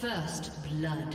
First blood.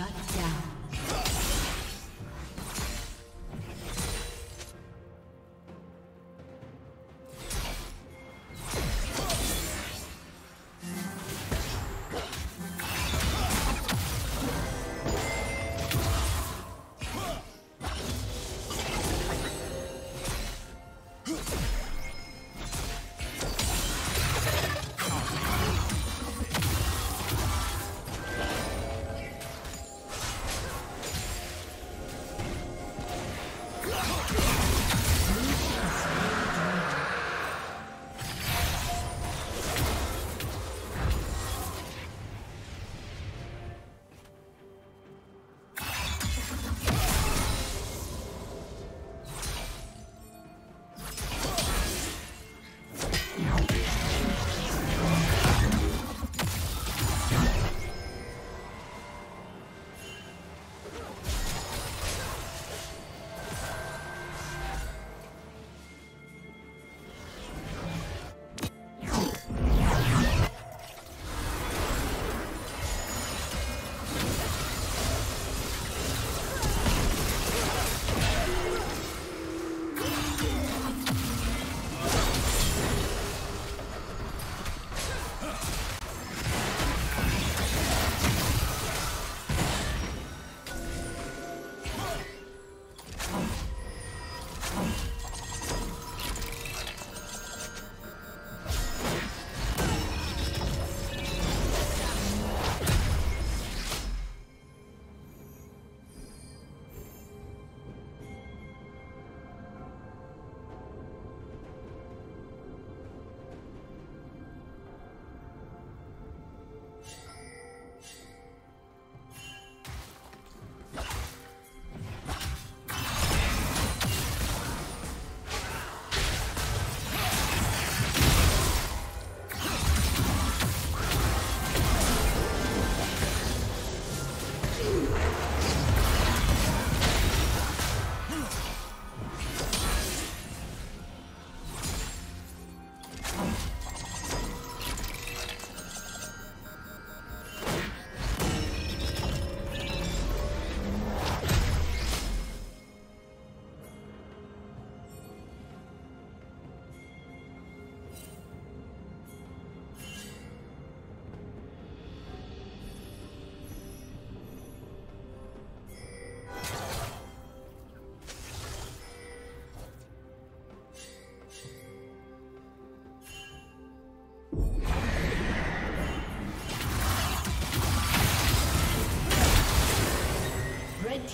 Shut down.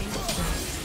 been destroyed.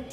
Red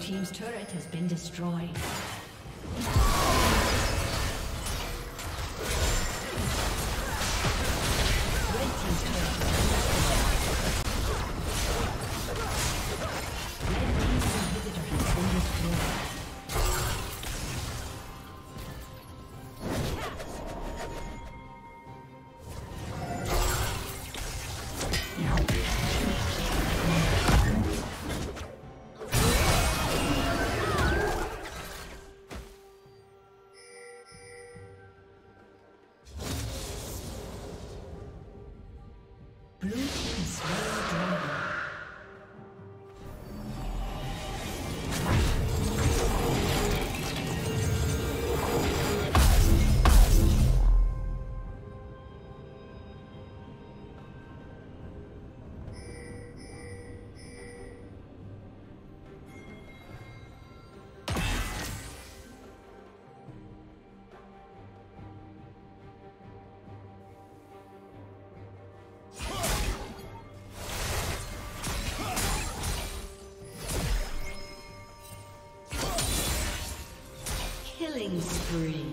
Team's turret has been destroyed. Killing spree.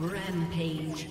Rampage.